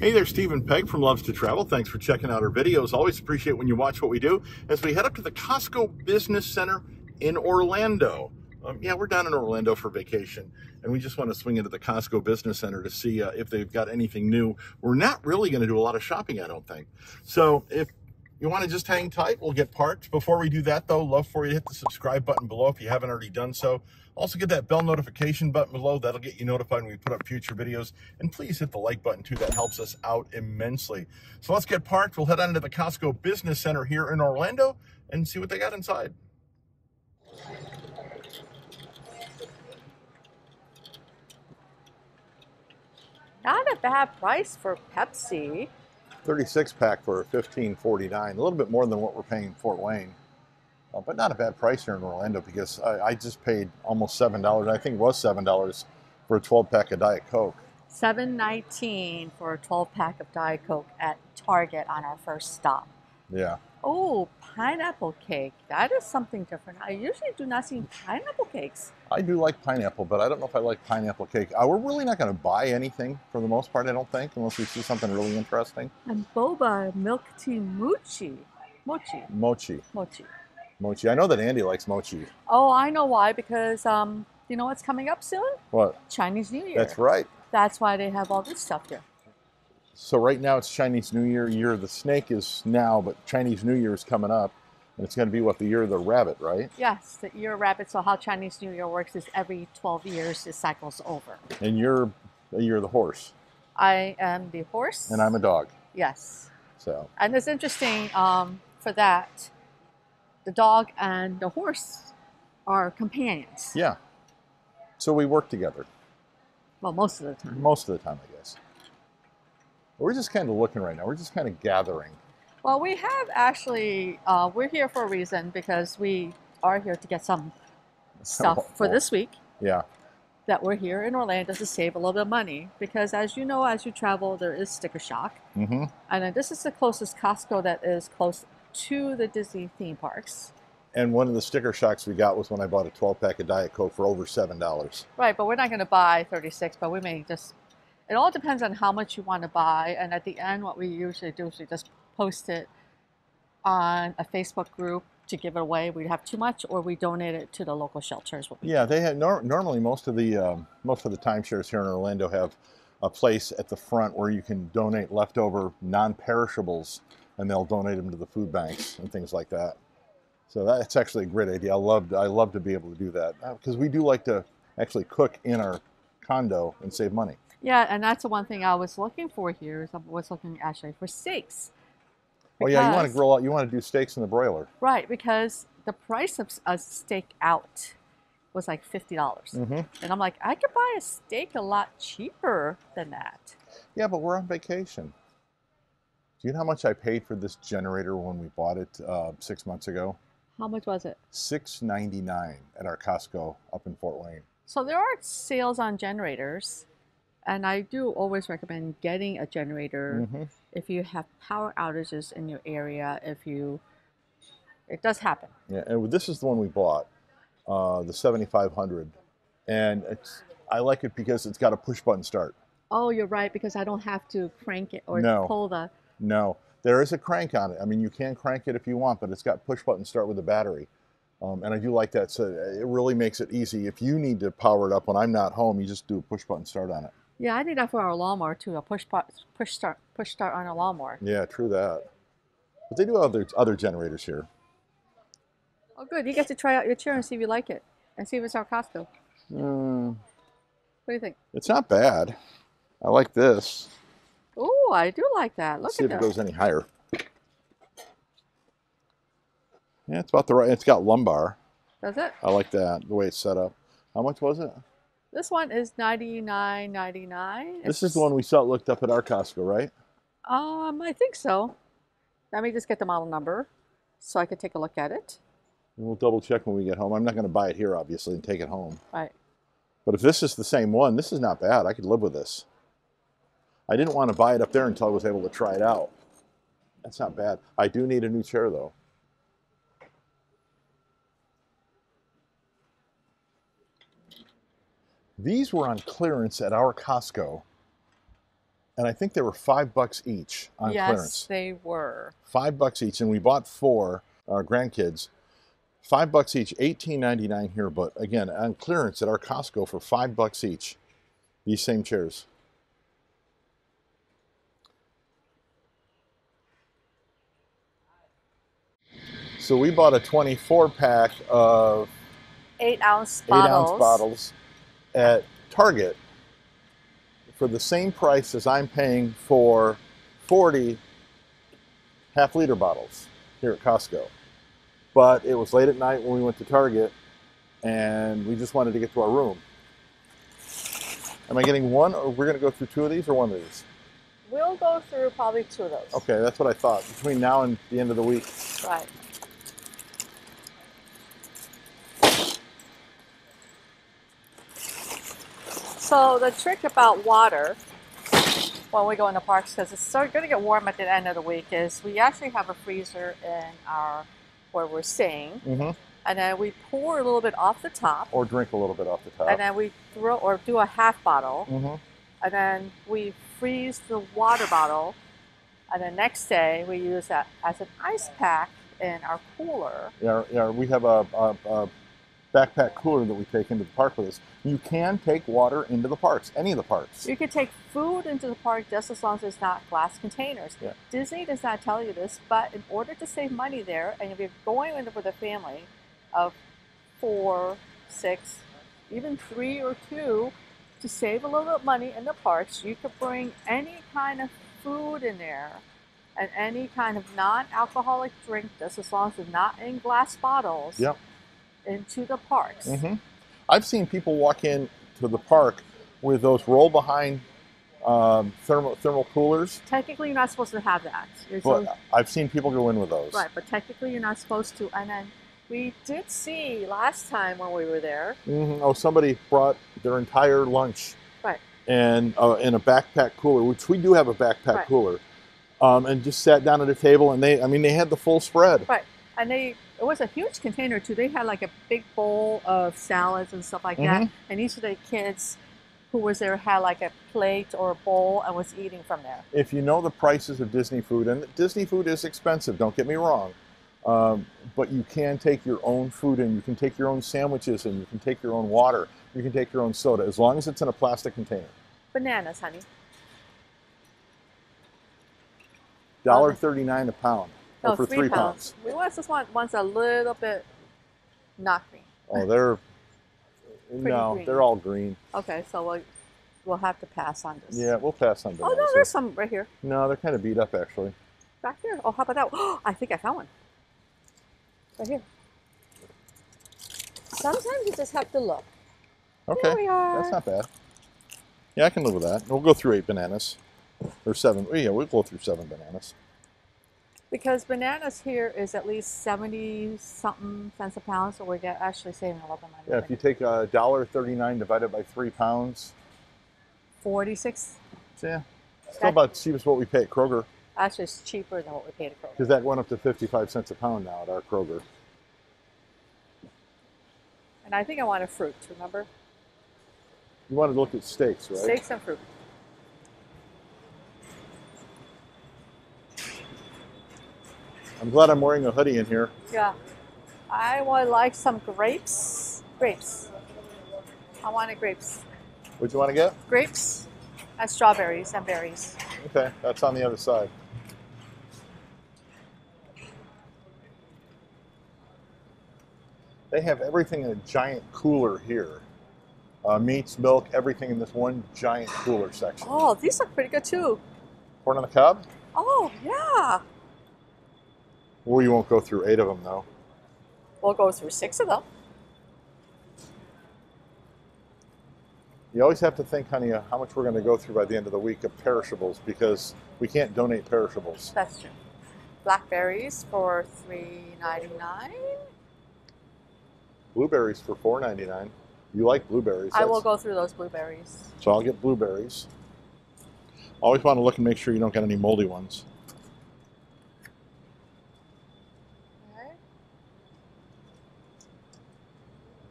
Hey there, Stephen Pegg from Loves to Travel. Thanks for checking out our videos. Always appreciate when you watch what we do. As we head up to the Costco Business Center in Orlando. Yeah, we're down in Orlando for vacation, and we just want to swing into the Costco Business Center to see if they've got anything new. We're not really going to do a lot of shopping, I don't think. So if you want to just hang tight, we'll get parked. Before we do that, though, love for you to hit the subscribe button below if you haven't already done so. Also, get that bell notification button below. That'll get you notified when we put up future videos. And please hit the like button, too. That helps us out immensely. So let's get parked. We'll head on to the Costco Business Center here in Orlando and see what they got inside. Not a bad price for Pepsi. 36-pack for $15.49, a little bit more than what we're paying in Fort Wayne. But not a bad price here in Orlando, because I just paid almost $7. I think it was $7 for a 12-pack of Diet Coke. $7.19 for a 12-pack of Diet Coke at Target on our first stop. Yeah. Oh, pineapple cake. That is something different. I usually do not see pineapple cakes. I do like pineapple, but I don't know if I like pineapple cake. We're really not going to buy anything for the most part, I don't think, unless we see something really interesting. And boba milk tea mochi. Mochi. Mochi. Mochi. Mochi. I know that Andy likes mochi. Oh, I know why, because you know what's coming up soon? What? Chinese New Year. That's right. That's why they have all this stuff here. So right now it's Chinese New Year. Year of the Snake is now, but Chinese New Year is coming up. And it's going to be, what, the Year of the Rabbit, right? Yes, the Year of Rabbit. So how Chinese New Year works is every 12 years it cycles over. And you're the Year of the Horse. I am the horse. And I'm a dog. Yes. So. And it's interesting for that, the dog and the horse are companions. Yeah. So we work together. Well, most of the time. Most of the time, I guess. We're just kind of looking right now. We're just kind of gathering. Well, we have actually, we're here for a reason, because we are here to get some stuff for this week. Yeah. That we're here in Orlando to save a little bit of money. Because as you know, as you travel, there is sticker shock. Mm-hmm. And then this is the closest Costco that is close to the Disney theme parks. And one of the sticker shocks we got was when I bought a 12-pack of Diet Coke for over $7. Right, but we're not going to buy 36, but we may just... It all depends on how much you want to buy, and at the end what we usually do is we just post it on a Facebook group to give it away. We have too much, or we donate it to the local shelters. Yeah, they had normally most of the timeshares here in Orlando have a place at the front where you can donate leftover non-perishables, and they'll donate them to the food banks and things like that. So that's actually a great idea. I love to be able to do that, because we do like to actually cook in our condo and save money. Yeah, and that's the one thing I was looking for here, is I was looking actually for steaks. Well, yeah, you want to grill out, you want to do steaks in the broiler. Right, because the price of a steak out was like $50. Mm-hmm. And I'm like, I could buy a steak a lot cheaper than that. Yeah, but we're on vacation. Do you know how much I paid for this generator when we bought it 6 months ago? How much was it? $6.99 at our Costco up in Fort Wayne. So there are sales on generators. And I do always recommend getting a generator. Mm-hmm. If you have power outages in your area, it does happen. Yeah, and this is the one we bought, the 7500. And I like it because it's got a push button start. Oh, you're right, because I don't have to crank it or pull the... No, there is a crank on it. I mean, you can crank it if you want, but it's got push button start with a battery. And I do like that, so it really makes it easy. If you need to power it up when I'm not home, you just do a push button start on it. Yeah, I did that for our lawnmower too. A push start on a lawnmower. Yeah, true that. But they do have other generators here. Oh, good! You get to try out your chair and see if you like it, and see if it's our Costco. What do you think? It's not bad. I like this. Oh, I do like that. Look at that. See if it goes any higher. Yeah, it's about the right. It's got lumbar. Does it? I like that, the way it's set up. How much was it? This one is $99.99. This is the one we looked up at our Costco, right? I think so. Let me just get the model number so I could take a look at it. And we'll double check when we get home. I'm not going to buy it here, obviously, and take it home. Right. But if this is the same one, this is not bad. I could live with this. I didn't want to buy it up there until I was able to try it out. That's not bad. I do need a new chair, though. These were on clearance at our Costco, and I think they were $5 each on clearance. Yes, they were. $5 each, and we bought four, our grandkids. $5 each, $18.99 here, but again, on clearance at our Costco for $5 each, these same chairs. So we bought a 24-pack of 8-ounce bottles at Target for the same price as I'm paying for 40 half-liter bottles here at Costco. But it was late at night when we went to Target, and we just wanted to get to our room. Am I getting one, or we're going to go through two of these, or one of these? We'll go through probably two of those. Okay, that's what I thought, between now and the end of the week. Right. So the trick about water when we go in the parks, because it's going to get warm at the end of the week, is we actually have a freezer in our where we're staying, and then we pour a little bit off the top, or drink a little bit off the top, and then we throw or do a half bottle, and then we freeze the water bottle, and the next day we use that as an ice pack in our cooler. Yeah, yeah, we have a backpack cooler that we take into the park with us. You can take water into the parks, any of the parks. You can take food into the park just as long as it's not glass containers. Yeah. Disney does not tell you this, but in order to save money there, and if you're going with a family of 4, 6, even 3 or 2, to save a little bit of money in the parks, you could bring any kind of food in there and any kind of non-alcoholic drink, just as long as it's not in glass bottles. Yep. Into the parks. I've seen people walk in to the park with those roll-behind thermal coolers. Technically, you're not supposed to have that. I've seen people go in with those. Right, but technically, you're not supposed to. And then we did see last time when we were there. Oh, somebody brought their entire lunch. Right. And in a backpack cooler, which we do have a backpack cooler, and just sat down at a table, and they had the full spread. Right. And it was a huge container too. They had like a big bowl of salads and stuff like that. And each of the kids who was there had like a plate or a bowl and was eating from there. If you know the prices of Disney food, and Disney food is expensive, don't get me wrong, but you can take your own food in. You can take your own sandwiches in. You can take your own water. You can take your own soda, as long as it's in a plastic container. Bananas, honey. $1.39 a pound. No, for 3 pounds. We just want ones a little bit not green. Oh, they're green. They're all green. Okay, so we'll have to pass on this. Yeah, we'll pass on this. Oh no, there's some right here. No, they're kind of beat up actually. Back there. Oh, how about that? Oh, I think I found one. Right here. Sometimes you just have to look. Okay. There we are. That's not bad. Yeah, I can live with that. We'll go through 8 bananas, or 7. Yeah, we'll go through 7 bananas. Because bananas here is at least 70-something cents a pound, so we're actually saving a lot of money. Yeah, if you take $1.39 divided by 3 pounds. 46. Yeah. Still about as cheap as what we pay at Kroger. Actually, it's cheaper than what we paid at Kroger. Because that went up to 55 cents a pound now at our Kroger. And I think I wanted fruit, remember? You wanted to look at steaks, right? Steaks and fruit. I'm glad I'm wearing a hoodie in here. Yeah. I would like some grapes. Grapes. I wanted grapes. What'd you want to get? Grapes and strawberries and berries. Okay, that's on the other side. They have everything in a giant cooler here. Meats, milk, everything in this one giant cooler section. Oh, these look pretty good too. Corn on the cob? Oh, yeah. We won't go through 8 of them, though. We'll go through 6 of them. You always have to think, honey, how much we're going to go through by the end of the week of perishables, because we can't donate perishables. That's true. Blackberries for $3.99. Blueberries for $4.99. You like blueberries. I will go through those blueberries. So I'll get blueberries. Always want to look and make sure you don't get any moldy ones.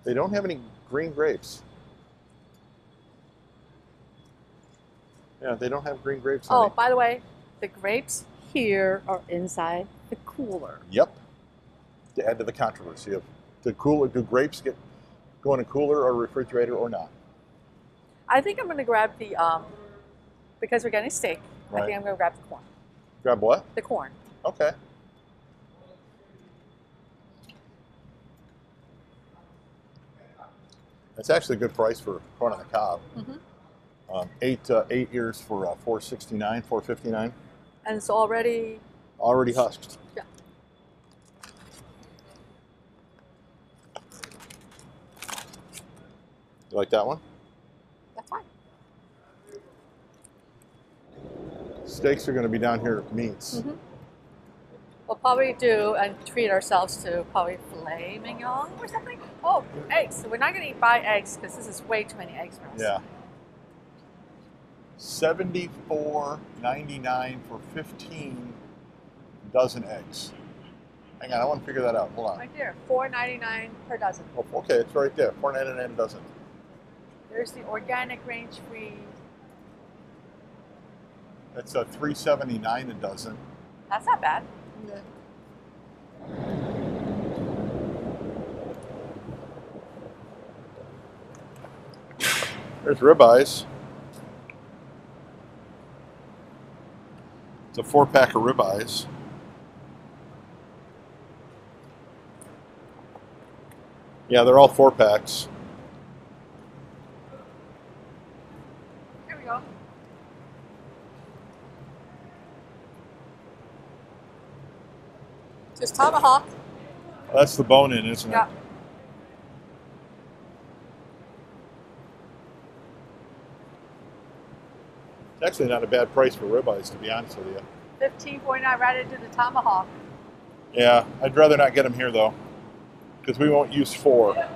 They don't have any green grapes. Yeah, they don't have green grapes. Oh, by the way, the grapes here are inside the cooler. Yep. To add to the controversy of the cooler, do grapes go in a cooler or refrigerator or not? I think I'm going to grab the, because we're getting steak, right. I think I'm going to grab the corn. Grab what? The corn. Okay. That's actually a good price for corn on the cob. Mm-hmm. Eight ears for $4.69, $4.59. And it's already husked. Yeah. You like that one? That's fine. Steaks are going to be down here at meats. Mm-hmm. We'll probably do and treat ourselves to probably filet mignon or something. Oh, eggs. So we're not going to buy eggs because this is way too many eggs for us. Yeah. $74.99 for 15 dozen eggs. Hang on, I want to figure that out. Hold on. Right there, $4.99 per dozen. Oh, okay, it's right there, $4.99 a dozen. There's the organic range-free. That's a $3.79 a dozen. That's not bad. Yeah. There's ribeyes. It's a 4-pack of ribeyes. Yeah, they're all 4-packs. There we go. Just tomahawk. Well, that's the bone in, isn't it? Yeah. It's actually not a bad price for ribeyes, to be honest with you. $15.49 right into the tomahawk. Yeah, I'd rather not get them here, though, because we won't use 4.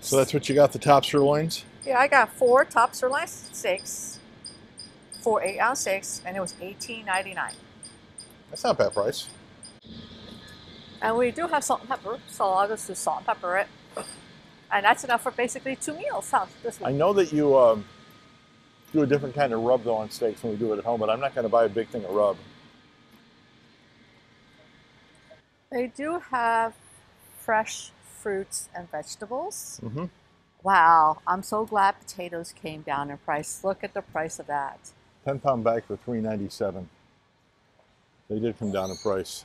So that's what you got, the top sirloins? Yeah, I got 4 top sirloin steaks, 4 8-ounce steaks, and it was $18.99. That's not a bad price. And we do have salt and pepper, so I'll just do salt and pepper it. And that's enough for basically 2 meals, huh, this week. I know that you do a different kind of rub, though, on steaks when we do it at home, but I'm not going to buy a big thing of rub. They do have fresh fruits and vegetables. Mm-hmm. Wow, I'm so glad potatoes came down in price. Look at the price of that. 10-pound bag for $3.97. They did come down in price.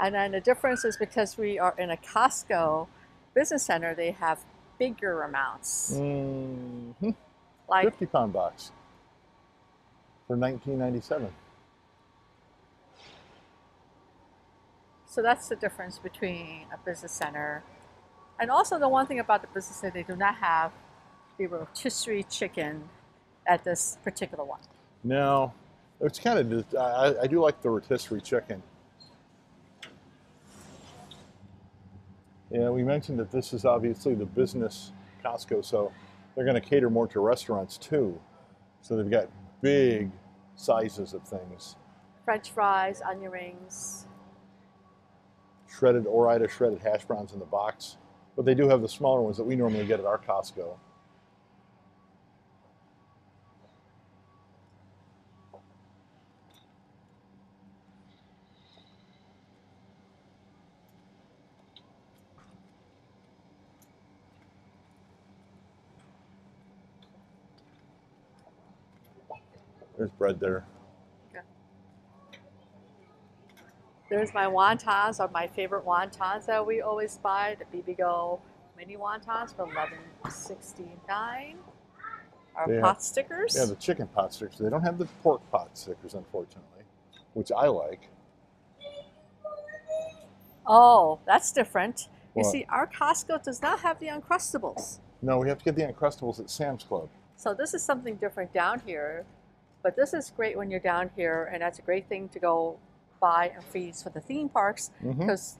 And then the difference is because we are in a Costco Business Center, they have bigger amounts. Mm-hmm. Like 50-pound box for $19.97. So that's the difference between a business center. And also the one thing about the business center, they do not have the rotisserie chicken at this particular one. No, it's kind of, I do like the rotisserie chicken. Yeah, we mentioned that this is obviously the business Costco, so they're going to cater more to restaurants too. So they've got big sizes of things. French fries, onion rings. Shredded Orida, shredded hash browns in the box. But they do have the smaller ones that we normally get at our Costco. There's bread there. Yeah. There's my wontons, are my favorite wontons that we always buy, the Bibigo mini wontons for $11.69. Our pot stickers. Yeah, the chicken pot stickers. They don't have the pork pot stickers, unfortunately, which I like. Oh, that's different. What? You see, our Costco does not have the Uncrustables. No, we have to get the Uncrustables at Sam's Club. So this is something different down here. But this is great when you're down here, and that's a great thing to go buy and freeze for the theme parks, because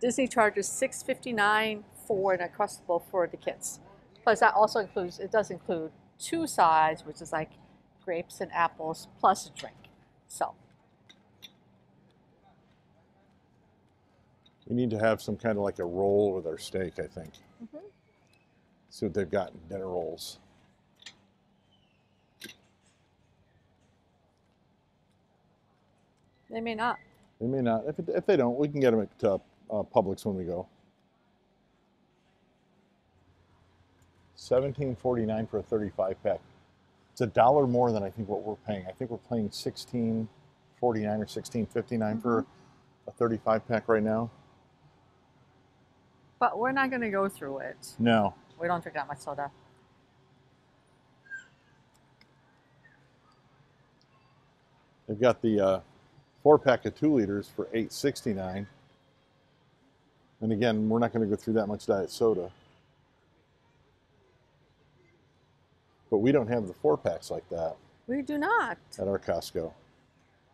Disney charges $6.59 for an Uncrustable for the kids. Plus, that also includes, it does include 2 sides, which is like grapes and apples, plus a drink. So we need to have some kind of like a roll with our steak, I think. Mm-hmm. See what they've got in dinner rolls. They may not. They may not. If they don't, we can get them at Publix when we go. $17.49 for a 35-pack. It's $1 more than I think what we're paying. I think we're paying $16.49 or $16.59 for a 35-pack right now. But we're not going to go through it. No. We don't drink that much soda. They've got the 4-pack of 2 liters for $8.69. And again, we're not going to go through that much diet soda. But we don't have the 4-packs like that. We do not. At our Costco.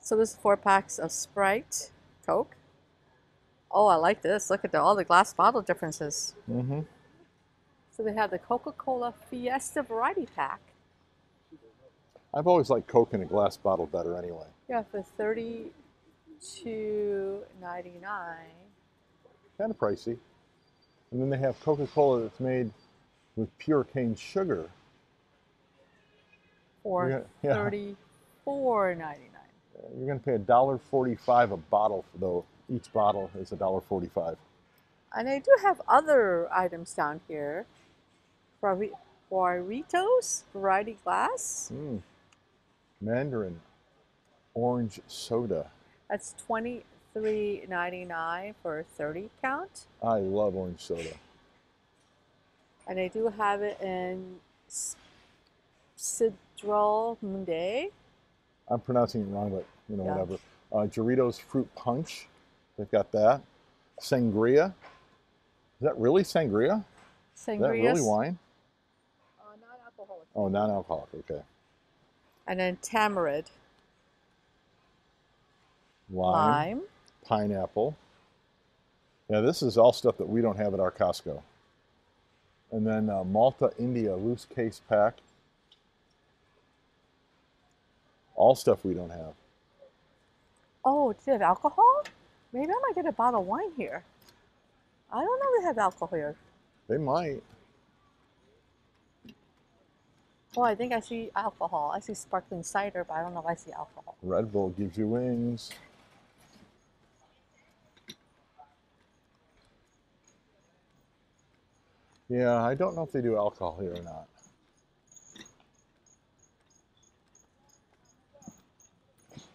So this is 4-packs of Sprite, Coke. Oh, I like this. Look at all the glass bottle differences. Mm-hmm. So they have the Coca-Cola Fiesta Variety Pack. I've always liked Coke in a glass bottle better anyway. Yeah, for $32.99. Kind of pricey. And then they have Coca-Cola that's made with pure cane sugar. Or $34.99. You're going to pay $1.45 a bottle, though. Each bottle is $1.45. And they do have other items down here. Guaritos, variety glass. Mm. Mandarin orange soda. That's $23.99 for a 30 count. I love orange soda. And they do have it in Sidral Munde. I'm pronouncing it wrong, but you know, yeah, whatever. Doritos Fruit Punch. They've got that. Sangria. Is that really sangria? Sangria. Is that really wine? Non-alcoholic. Oh, non-alcoholic. Okay. And then tamarind. Lime. Pineapple. Yeah, this is all stuff that we don't have at our Costco. And then Malta India loose case pack. All stuff we don't have. Oh, do they have alcohol? Maybe I might get a bottle of wine here. I don't know if they have alcohol here. They might. Oh, I think I see alcohol. I see sparkling cider, but I don't know if I see alcohol. Red Bull gives you wings. Yeah, I don't know if they do alcohol here or not.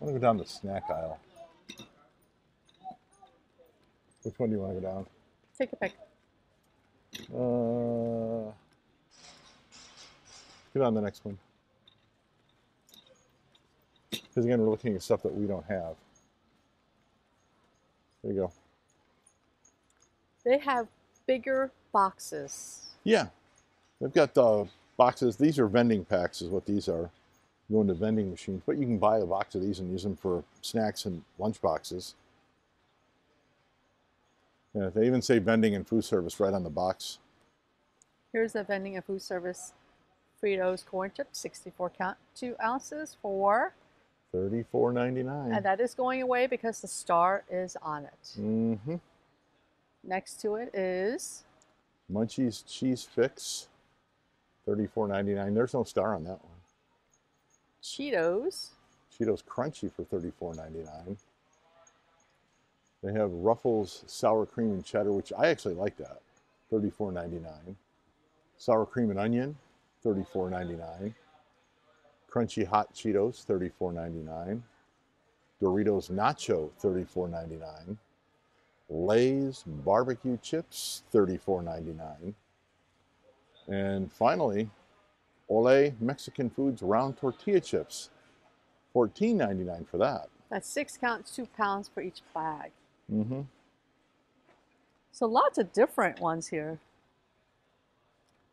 I'm going to go down the snack aisle. Which one do you want to go down? Take a pick. Get on the next one. Because again, we're looking at stuff that we don't have. There you go. They have bigger boxes. Yeah. They've got the boxes. These are vending packs is what these are. Go into vending machines, but you can buy a box of these and use them for snacks and lunch boxes. Yeah, they even say vending and food service right on the box. Here's the vending and food service Fritos corn chips, 64 count, 2 ounces for $34.99. And that is going away because the star is on it. Mm-hmm. Next to it is Munchies Cheese Fix, $34.99. There's no star on that one. Cheetos Crunchy for $34.99. They have Ruffles Sour Cream and Cheddar, which I actually like that, $34.99. Sour Cream and Onion, $34.99. Crunchy Hot Cheetos, $34.99. Doritos Nacho, $34.99. Lay's Barbecue Chips, $34.99. And finally, Olé Mexican Foods Round Tortilla Chips, $14.99 for that. That's 6 counts, 2 pounds for each bag. Mm-hmm. So lots of different ones here.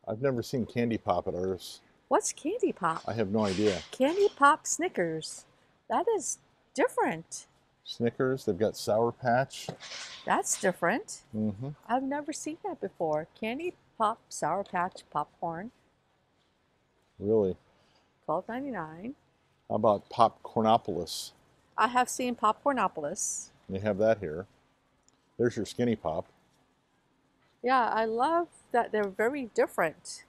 I've never seen Candy Pop at ours. What's Candy Pop? I have no idea. Candy Pop Snickers. That is different. Snickers, they've got Sour Patch. That's different. Mm-hmm. I've never seen that before. Candy Pop, Sour Patch, popcorn. Really? $12.99. How about Popcornopolis? I have seen Popcornopolis. They have that here. There's your Skinny Pop. Yeah, I love that they're very different.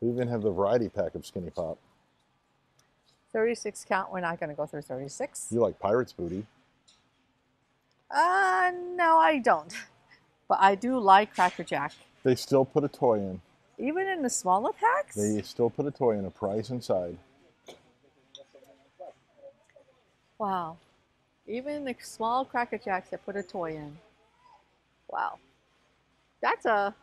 We even have the variety pack of Skinny Pop. 36 count. We're not going to go through 36. You like Pirate's Booty. No, I don't. But I do like Cracker Jack. They still put a toy in. Even in the smaller packs? They still put a toy in, a prize inside. Wow. Even the small Cracker Jacks that put a toy in. Wow. That's a...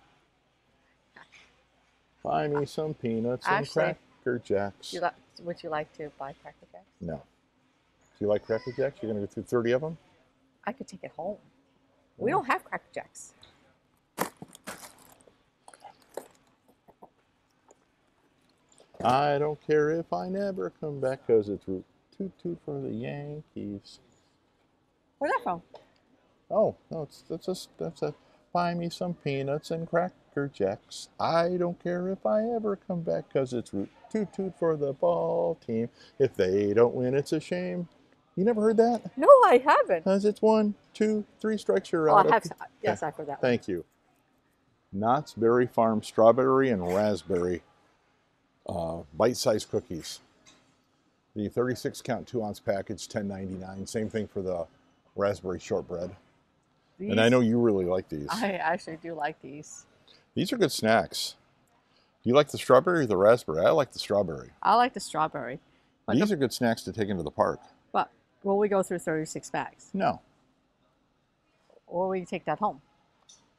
Buy me some peanuts and Cracker Jacks. Would you like to buy Cracker Jacks? No. Do you like Cracker Jacks? You're going to go through 30 of them? I could take it home. Yeah. We don't have Cracker Jacks. I don't care if I never come back, because it's root toot toot for the Yankees. Where's that from? Oh, no, that's a buy me some peanuts and Cracker Jacks. I don't care if I ever come back, because it's root toot toot for the ball team. If they don't win, it's a shame. You never heard that? No, I haven't. Because it's 1, 2, 3 strikes, you're out. Yes, I heard that one. Thank you. Knott's Berry Farm strawberry and raspberry. Bite-sized cookies. The 36 count 2-ounce package, $10.99. Same thing for the raspberry shortbread. These, and I know you really like these. I actually do like these. These are good snacks. Do you like the strawberry or the raspberry? I like the strawberry. I like the strawberry. But these are good snacks to take into the park. But will we go through 36 bags? No. Or will we take that home?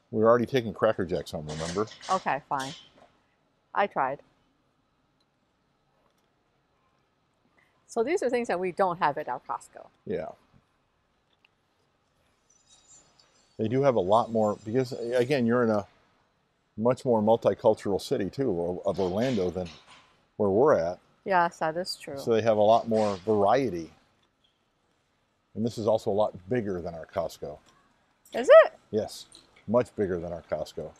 We're already taking Cracker Jacks home, remember? Okay, fine. I tried. So these are things that we don't have at our Costco. Yeah. They do have a lot more, because again, you're in a much more multicultural city too, of Orlando, than where we're at. Yes, that is true. So they have a lot more variety. And this is also a lot bigger than our Costco. Is it? Yes, much bigger than our Costco.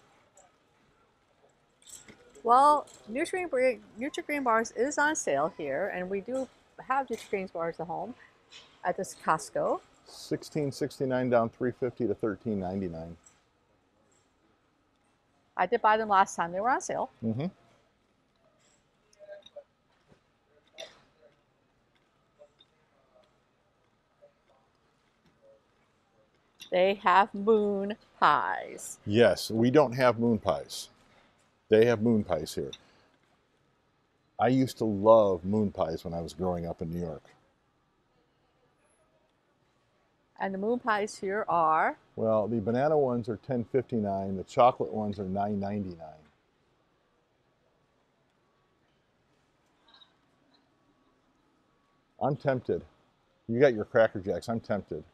Well, Nutri-Grain bars is on sale here, and we do have Nutri-Grain bars at home at this Costco. $16.69 down, $3.50 to $13.99. I did buy them last time they were on sale. Mm-hmm. They have moon pies. Yes, we don't have moon pies. They have moon pies here. I used to love moon pies when I was growing up in New York. And the moon pies here are? Well, the banana ones are $10.59. The chocolate ones are $9.99. I'm tempted. You got your Cracker Jacks. I'm tempted.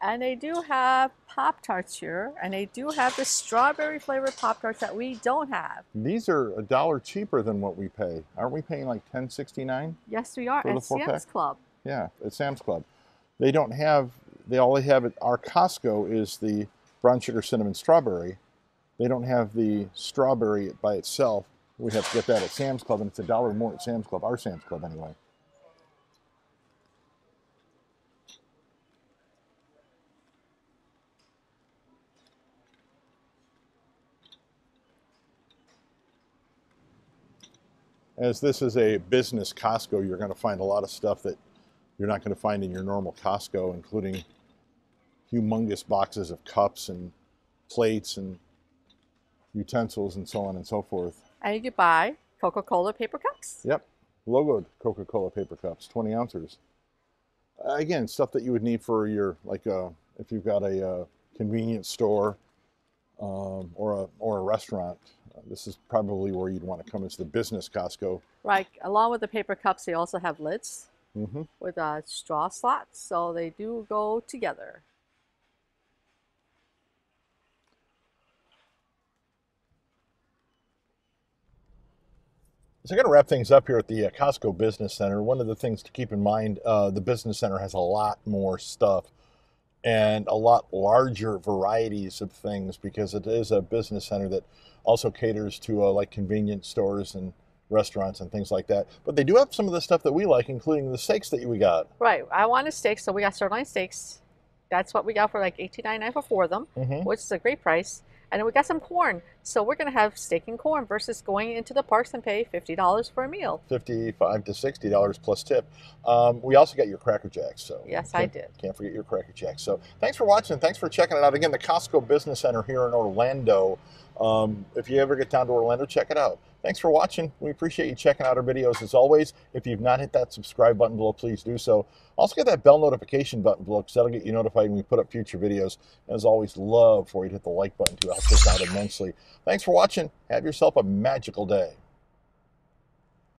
And they do have Pop-Tarts here, and they do have the strawberry flavored Pop-Tarts that we don't have. These are $1 cheaper than what we pay. Aren't we paying like $10.69? Yes, we are, at Sam's Club. Yeah, at Sam's Club. They don't have, all they have at our Costco is the brown sugar cinnamon strawberry. They don't have the strawberry by itself. We have to get that at Sam's Club, and it's $1 more at Sam's Club, our Sam's Club anyway. As this is a business Costco, you're going to find a lot of stuff that you're not going to find in your normal Costco, including humongous boxes of cups and plates and utensils and so on and so forth. And you could buy Coca-Cola paper cups. Yep, logoed Coca-Cola paper cups, 20 ounces. Again, stuff that you would need for your, like if you've got a convenience store or a restaurant. This is probably where you'd want to come, is the business Costco. Right. Along with the paper cups, they also have lids with straw slots, so they do go together. So I'm going to wrap things up here at the Costco Business Center. One of the things to keep in mind, the Business Center has a lot more stuff and a lot larger varieties of things, because it is a business center that also caters to like convenience stores and restaurants and things like that. But they do have some of the stuff that we like, including the steaks that we got. Right. I wanted steaks, so we got sirloin steaks. That's what we got for like $18.99 for four of them, which is a great price. And then we got some corn. So we're going to have steak and corn versus going into the parks and pay $50 for a meal. $55 to $60 plus tip. We also got your Cracker Jacks. So yes, I did. Can't forget your Cracker Jacks. So thanks for watching. Thanks for checking it out. Again, the Costco Business Center here in Orlando. If you ever get down to Orlando, check it out. Thanks for watching. We appreciate you checking out our videos as always. If you've not hit that subscribe button below, please do so. Also get that bell notification button below because that'll get you notified when we put up future videos. And as always, love for you to hit the like button too. It helps us out immensely. Thanks for watching. Have yourself a magical day.